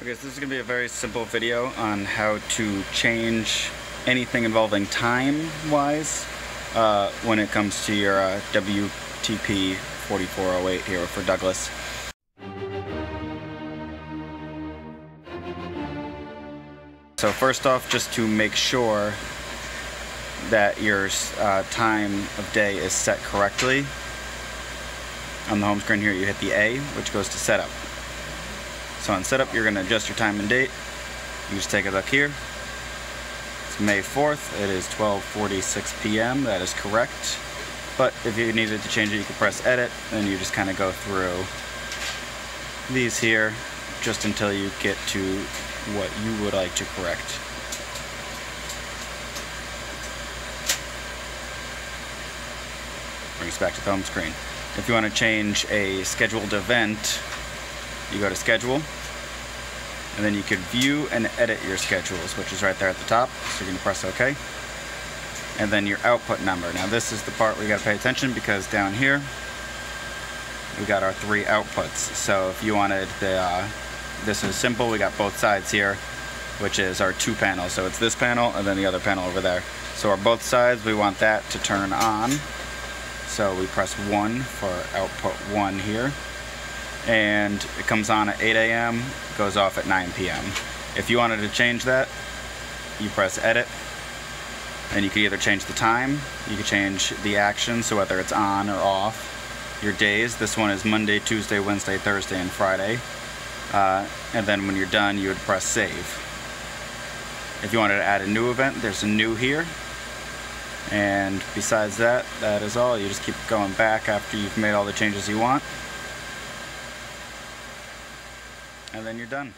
Okay, so this is going to be a very simple video on how to change anything involving time-wise when it comes to your WTP 4408 here for Douglas. So first off, just to make sure that your time of day is set correctly, on the home screen here you hit the A, which goes to setup. So on setup, you're going to adjust your time and date. You just take a look here. It's May 4th. It is 12:46 p.m. That is correct. But if you needed to change it, you could press edit, and you just kind of go through these here just until you get to what you would like to correct. Brings us back to the home screen. If you want to change a scheduled event, you go to schedule, and then you could view and edit your schedules, which is right there at the top. So you're going to press OK. And then your output number. Now this is the part we got to pay attention, because down here we got our three outputs. So if you wanted the, this is simple, we got both sides here, which is our two panels. So it's this panel and then the other panel over there. So our both sides, we want that to turn on. So we press 1 for output 1 here. And it comes on at 8 a.m., goes off at 9 p.m. If you wanted to change that, you press edit, and you can either change the time, you can change the action, so whether it's on or off, your days. This one is Monday, Tuesday, Wednesday, Thursday, and Friday. And then when you're done, you would press save. If you wanted to add a new event, there's a new here. And besides that, that is all. You just keep going back after you've made all the changes you want. And then you're done.